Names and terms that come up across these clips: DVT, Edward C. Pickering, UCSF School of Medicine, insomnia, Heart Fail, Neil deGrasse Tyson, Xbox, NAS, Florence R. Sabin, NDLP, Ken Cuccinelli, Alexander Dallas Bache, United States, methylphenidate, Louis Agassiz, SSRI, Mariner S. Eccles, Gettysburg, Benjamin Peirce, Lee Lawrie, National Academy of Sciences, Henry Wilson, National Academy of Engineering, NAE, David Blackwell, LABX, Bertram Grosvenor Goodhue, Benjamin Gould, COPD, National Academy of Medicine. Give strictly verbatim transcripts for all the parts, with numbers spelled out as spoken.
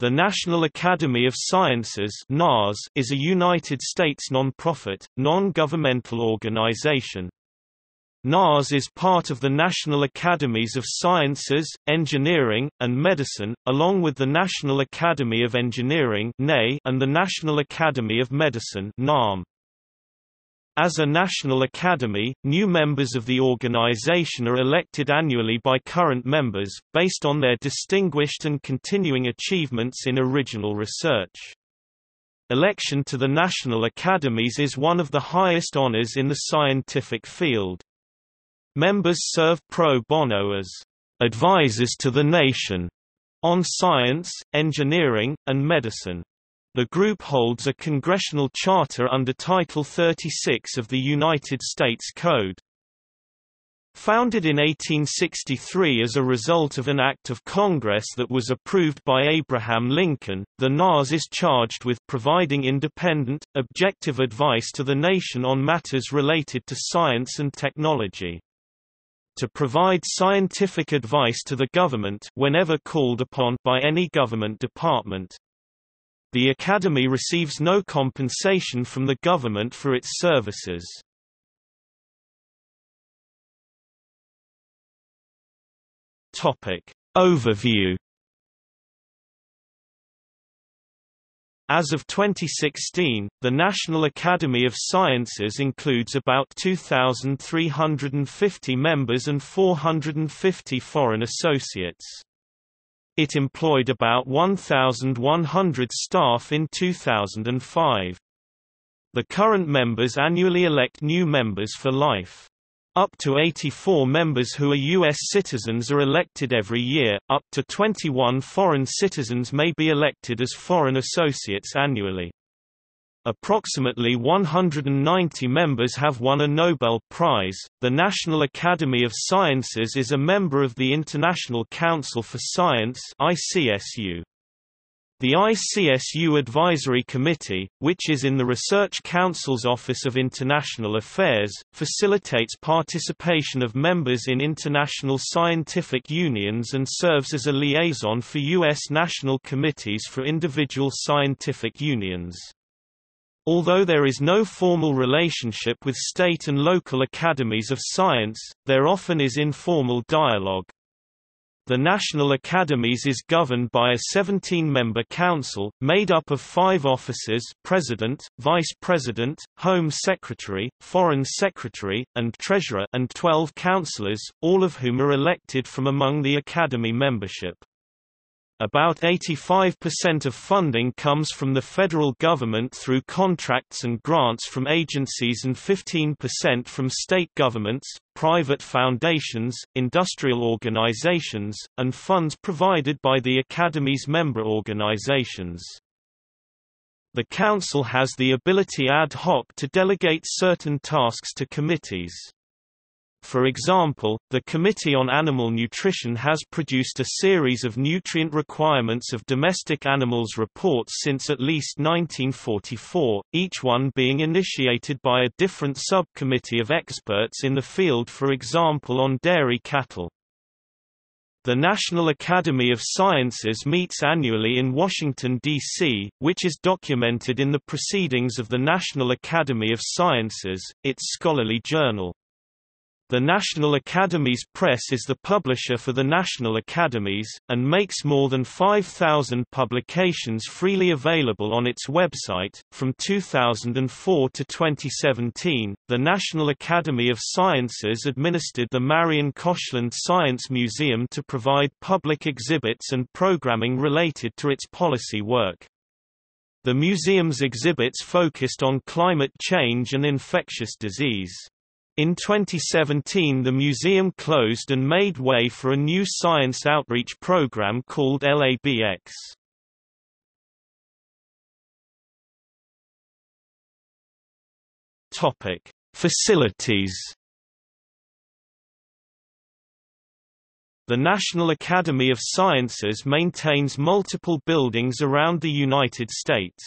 The National Academy of Sciences (N A S) is a United States nonprofit, non-governmental organization. N A S is part of the National Academies of Sciences, Engineering, and Medicine, along with the National Academy of Engineering (N A E) and the National Academy of Medicine (N A M). As a national academy, new members of the organization are elected annually by current members, based on their distinguished and continuing achievements in original research. Election to the national academies is one of the highest honors in the scientific field. Members serve pro bono as advisors to the nation on science, engineering, and medicine. The group holds a congressional charter under Title thirty-six of the United States Code. Founded in eighteen sixty-three as a result of an act of Congress that was approved by Abraham Lincoln, the N A S is charged with providing independent, objective advice to the nation on matters related to science and technology. To provide scientific advice to the government whenever called upon by any government department. The Academy receives no compensation from the government for its services. Topic overview. As of twenty sixteen, the National Academy of Sciences includes about two thousand three hundred fifty members and four hundred fifty foreign associates. It employed about one thousand one hundred staff in two thousand five. The current members annually elect new members for life. Up to eighty-four members who are U S citizens are elected every year, up to twenty-one foreign citizens may be elected as foreign associates annually. Approximately one hundred ninety members have won a Nobel Prize. The National Academy of Sciences is a member of the International Council for Science (I C S U). The I C S U Advisory Committee, which is in the Research Council's Office of International Affairs, facilitates participation of members in international scientific unions and serves as a liaison for U S national committees for individual scientific unions. Although there is no formal relationship with state and local academies of science, there often is informal dialogue. The National Academies is governed by a seventeen-member council, made up of five officers: President, Vice President, Home Secretary, Foreign Secretary, and Treasurer, and twelve councillors, all of whom are elected from among the Academy membership. About eighty-five percent of funding comes from the federal government through contracts and grants from agencies and fifteen percent from state governments, private foundations, industrial organizations, and funds provided by the Academy's member organizations. The Council has the ability ad hoc to delegate certain tasks to committees. For example, the Committee on Animal Nutrition has produced a series of nutrient requirements of domestic animals reports since at least nineteen forty-four, each one being initiated by a different subcommittee of experts in the field, for example on dairy cattle. The National Academy of Sciences meets annually in Washington, D C, which is documented in the Proceedings of the National Academy of Sciences, its scholarly journal. The National Academies Press is the publisher for the National Academies, and makes more than five thousand publications freely available on its website. From two thousand four to twenty seventeen, the National Academy of Sciences administered the Marion Koshland Science Museum to provide public exhibits and programming related to its policy work. The museum's exhibits focused on climate change and infectious disease. In twenty seventeen, the museum closed and made way for a new science outreach program called L A B X. Topic: Facilities. The National Academy of Sciences maintains multiple buildings around the United States.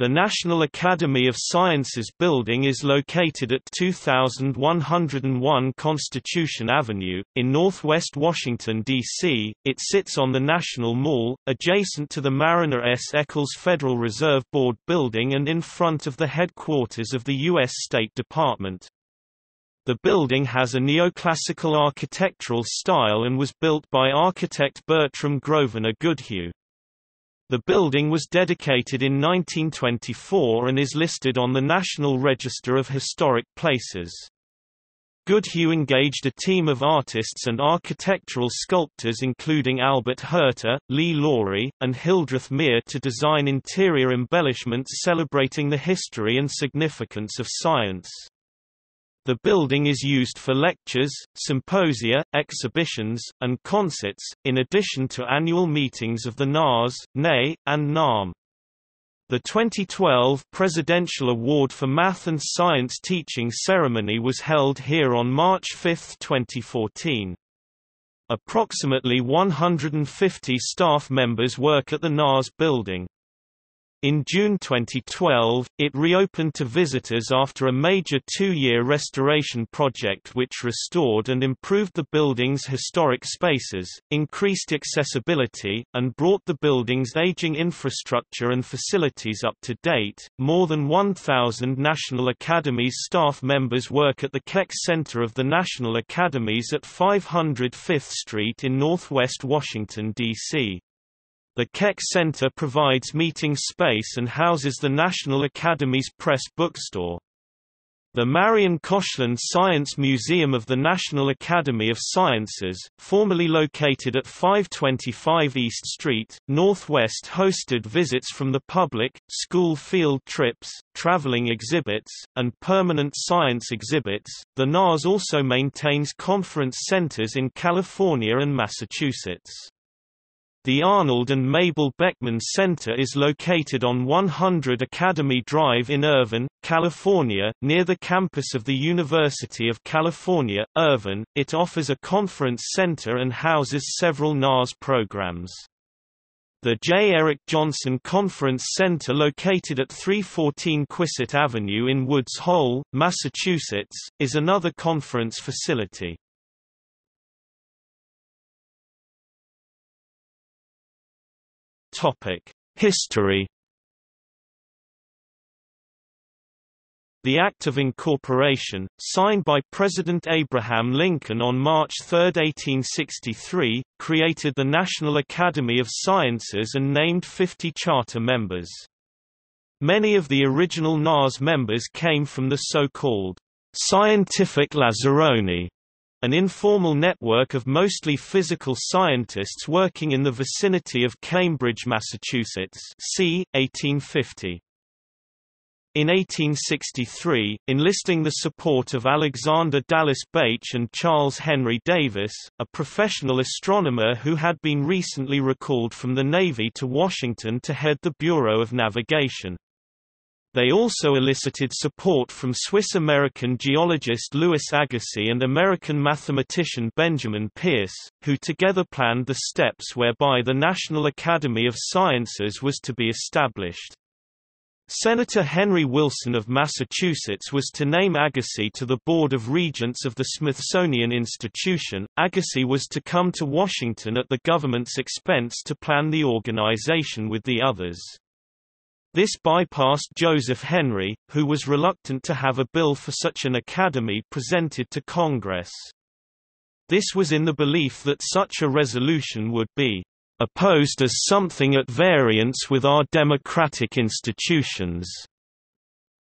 The National Academy of Sciences building is located at two thousand one hundred one Constitution Avenue, in northwest Washington, D C. It sits on the National Mall, adjacent to the Mariner S. Eccles Federal Reserve Board building and in front of the headquarters of the U S State Department. The building has a neoclassical architectural style and was built by architect Bertram Grosvenor Goodhue. The building was dedicated in nineteen twenty-four and is listed on the National Register of Historic Places. Goodhue engaged a team of artists and architectural sculptors including Albert Herter, Lee Lawrie, and Hildreth Meière to design interior embellishments celebrating the history and significance of science. The building is used for lectures, symposia, exhibitions, and concerts, in addition to annual meetings of the N A S, N A E, and N A M. The twenty twelve Presidential Award for Math and Science Teaching ceremony was held here on March fifth, twenty fourteen. Approximately one hundred fifty staff members work at the N A S building. In June twenty twelve, it reopened to visitors after a major two-year restoration project which restored and improved the building's historic spaces, increased accessibility, and brought the building's aging infrastructure and facilities up to date. More than one thousand National Academies staff members work at the Keck Center of the National Academies at five hundred Fifth Street in northwest Washington, D C. The Keck Center provides meeting space and houses the National Academy's press bookstore. The Marion Koshland Science Museum of the National Academy of Sciences, formerly located at five twenty-five East Street, Northwest, hosted visits from the public, school field trips, traveling exhibits, and permanent science exhibits. The N A S also maintains conference centers in California and Massachusetts. The Arnold and Mabel Beckman Center is located on one hundred Academy Drive in Irvine, California, near the campus of the University of California, Irvine. It offers a conference center and houses several N A S programs. The J. Eric Johnson Conference Center located at three fourteen Quissett Avenue in Woods Hole, Massachusetts, is another conference facility. History. The Act of Incorporation, signed by President Abraham Lincoln on March third, eighteen sixty-three, created the National Academy of Sciences and named fifty charter members. Many of the original N A S members came from the so-called scientific lazzaroni, an informal network of mostly physical scientists working in the vicinity of Cambridge, Massachusetts, c. eighteen fifty. In eighteen sixty-three, enlisting the support of Alexander Dallas Bache and Charles Henry Davis, a professional astronomer who had been recently recalled from the Navy to Washington to head the Bureau of Navigation. They also elicited support from Swiss-American geologist Louis Agassiz and American mathematician Benjamin Peirce, who together planned the steps whereby the National Academy of Sciences was to be established. Senator Henry Wilson of Massachusetts was to name Agassiz to the Board of Regents of the Smithsonian Institution. Agassiz was to come to Washington at the government's expense to plan the organization with the others. This bypassed Joseph Henry, who was reluctant to have a bill for such an academy presented to Congress. This was in the belief that such a resolution would be opposed as something at variance with our democratic institutions.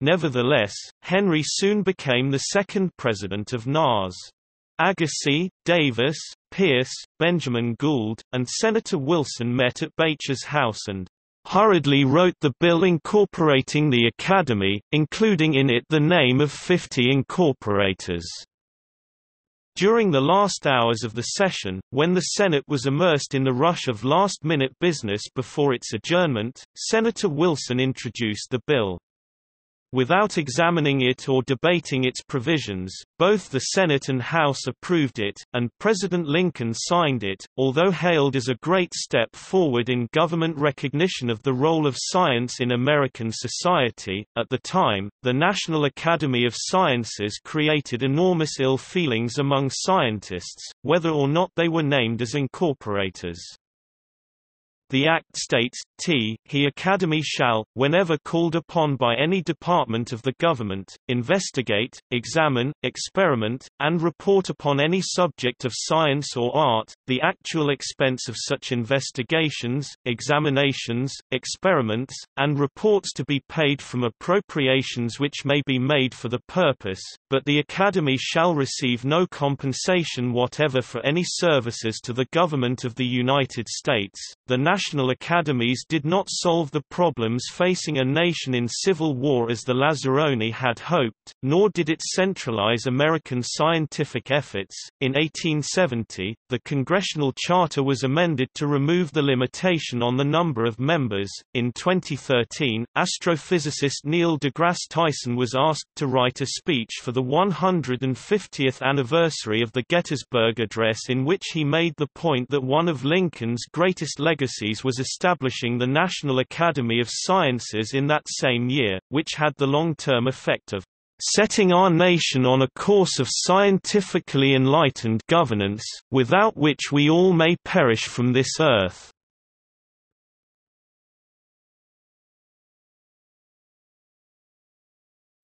Nevertheless, Henry soon became the second president of N A S. Agassiz, Davis, Peirce, Benjamin Gould, and Senator Wilson met at Bache's house and hurriedly wrote the bill incorporating the Academy, including in it the name of fifty incorporators. During the last hours of the session, when the Senate was immersed in the rush of last-minute business before its adjournment, Senator Wilson introduced the bill. Without examining it or debating its provisions, both the Senate and House approved it, and President Lincoln signed it. Although hailed as a great step forward in government recognition of the role of science in American society, at the time, the National Academy of Sciences created enormous ill feelings among scientists, whether or not they were named as incorporators. The Act states, T he Academy shall, whenever called upon by any department of the government, investigate, examine, experiment, and report upon any subject of science or art, the actual expense of such investigations, examinations, experiments, and reports to be paid from appropriations which may be made for the purpose, but the Academy shall receive no compensation whatever for any services to the government of the United States. The National Academies did not solve the problems facing a nation in civil war as the Lazzaroni had hoped, nor did it centralize American scientific efforts. In eighteen seventy, the Congressional Charter was amended to remove the limitation on the number of members. In twenty thirteen, astrophysicist Neil deGrasse Tyson was asked to write a speech for the one hundred fiftieth anniversary of the Gettysburg Address, in which he made the point that one of Lincoln's greatest legacies was establishing the National Academy of Sciences in that same year, which had the long-term effect of setting our nation on a course of scientifically enlightened governance, without which we all may perish from this earth.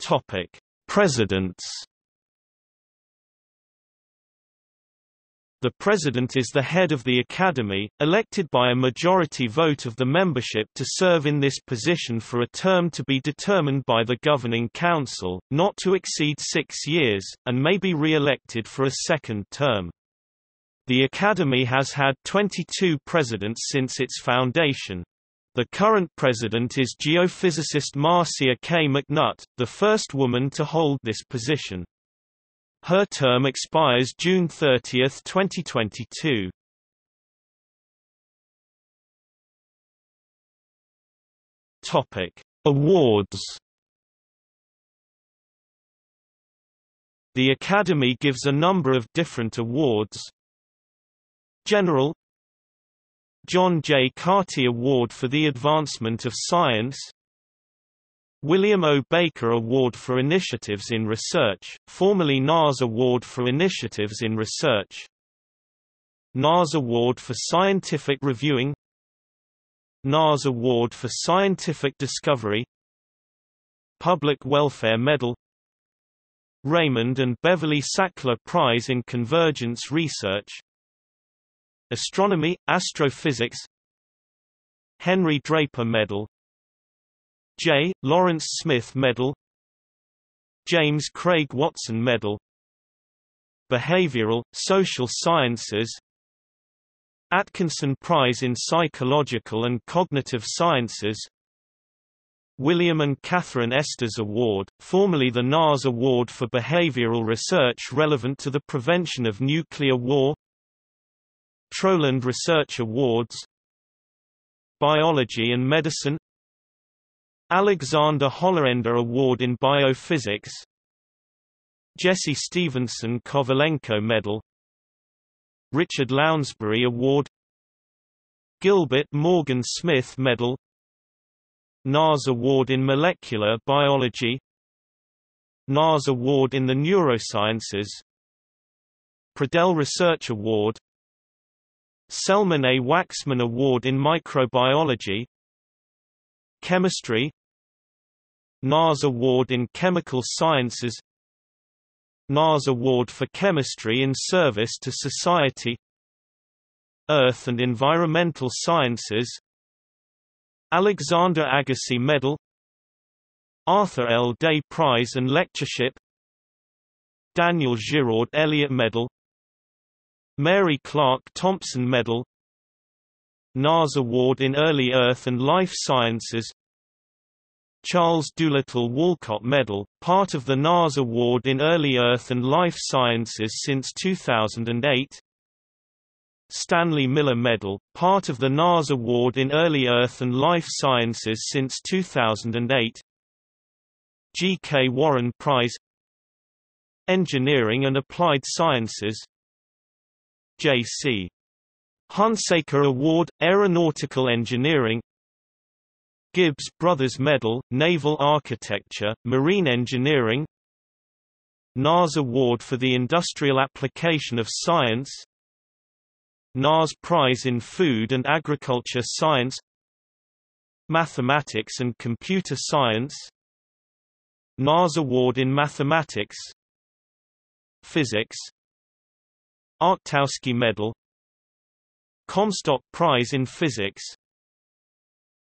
Topic: Presidents. The president is the head of the academy, elected by a majority vote of the membership to serve in this position for a term to be determined by the governing council, not to exceed six years, and may be re-elected for a second term. The academy has had twenty-two presidents since its foundation. The current president is geophysicist Marcia K. McNutt, the first woman to hold this position. Her term expires June thirtieth, twenty twenty-two. Topic: Awards. The Academy gives a number of different awards. General John J. Carty Award for the Advancement of Science. William O. Baker Award for Initiatives in Research, formerly N A S Award for Initiatives in Research, N A S Award for Scientific Reviewing, N A S Award for Scientific Discovery, Public Welfare Medal, Raymond and Beverly Sackler Prize in Convergence Research, Astronomy, Astrophysics, Henry Draper Medal, J. Lawrence Smith Medal, James Craig Watson Medal, Behavioral, Social Sciences, Atkinson Prize in Psychological and Cognitive Sciences, William and Catherine Estes Award, formerly the N A S Award for Behavioral Research relevant to the prevention of nuclear war, Troland Research Awards, Biology and Medicine, Alexander Holländer Award in Biophysics, Jesse Stevenson Kovalenko Medal, Richard Lounsbury Award, Gilbert Morgan Smith Medal, N A S Award in Molecular Biology, N A S Award in the Neurosciences, Pradel Research Award, Selman A. Waxman Award in Microbiology, Chemistry, N A S Award in Chemical Sciences, N A S Award for Chemistry in Service to Society, Earth and Environmental Sciences, Alexander Agassiz Medal, Arthur L. Day Prize and Lectureship, Daniel Giraud Elliott Medal, Mary Clark Thompson Medal, N A S Award in Early Earth and Life Sciences, Charles Doolittle Wolcott Medal, part of the N A S Award in Early Earth and Life Sciences since two thousand eight, Stanley Miller Medal, part of the N A S Award in Early Earth and Life Sciences since two thousand eight, G K Warren Prize, Engineering and Applied Sciences, J C Hunsaker Award, Aeronautical Engineering, Gibbs Brothers Medal, Naval Architecture, Marine Engineering, N A S Award for the Industrial Application of Science, N A S Prize in Food and Agriculture Science, Mathematics and Computer Science, N A S Award in Mathematics, Physics, Arktowski Medal, Comstock Prize in Physics,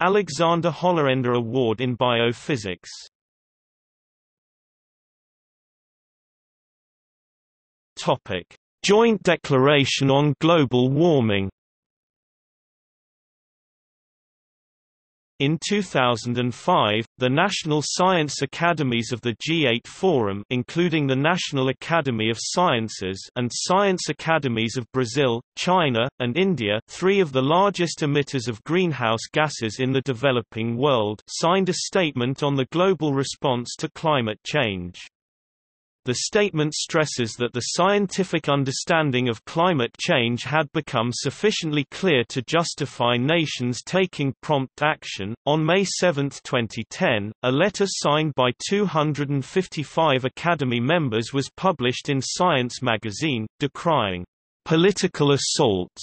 Alexander Holländer Award in Biophysics. Topic: Joint Declaration on Global Warming. In two thousand five, the National Science Academies of the G eight Forum, including the National Academy of Sciences and Science Academies of Brazil, China, and India, three of the largest emitters of greenhouse gases in the developing world, signed a statement on the global response to climate change. The statement stresses that the scientific understanding of climate change had become sufficiently clear to justify nations taking prompt action. On May seventh twenty ten, a letter signed by two hundred fifty-five Academy members was published in Science magazine, decrying political assaults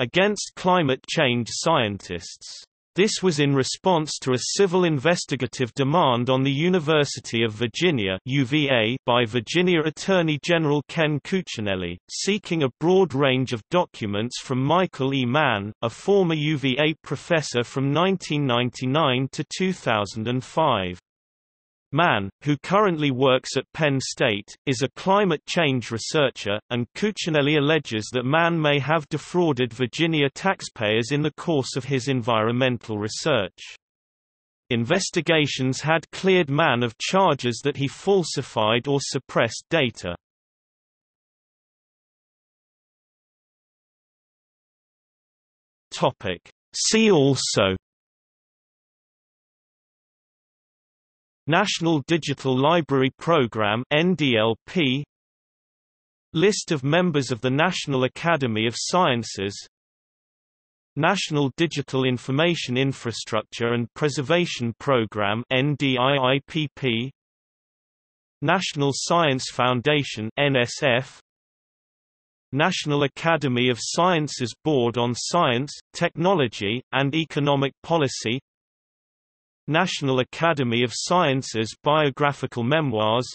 against climate change scientists. This was in response to a civil investigative demand on the University of Virginia (U V A) by Virginia Attorney General Ken Cuccinelli, seeking a broad range of documents from Michael E. Mann, a former U V A professor from nineteen ninety-nine to two thousand five. Mann, who currently works at Penn State, is a climate change researcher, and Cuccinelli alleges that Mann may have defrauded Virginia taxpayers in the course of his environmental research. Investigations had cleared Mann of charges that he falsified or suppressed data. See also: National Digital Library Program (N D L P), List of members of the National Academy of Sciences, National Digital Information Infrastructure and Preservation Program (N D I I P P), National Science Foundation (N S F), National Academy of Sciences Board on Science, Technology, and Economic Policy, National Academy of Sciences Biographical Memoirs,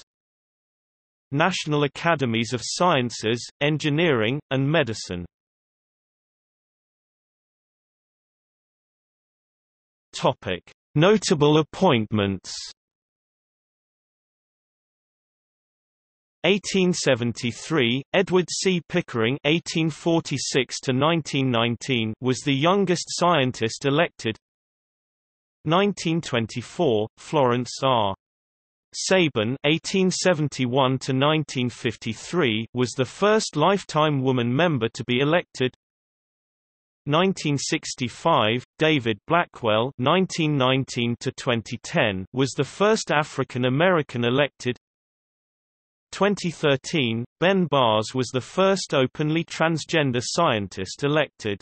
National Academies of Sciences, Engineering, and Medicine. Topic: Notable appointments. eighteen seventy-three, Edward C. Pickering eighteen forty-six to nineteen nineteen was the youngest scientist elected. nineteen twenty-four, Florence R. Sabin eighteen seventy-one to nineteen fifty-three was the first lifetime woman member to be elected. nineteen sixty-five, David Blackwell nineteen nineteen to twenty ten was the first African American elected. twenty thirteen, Ben Bars was the first openly transgender scientist elected.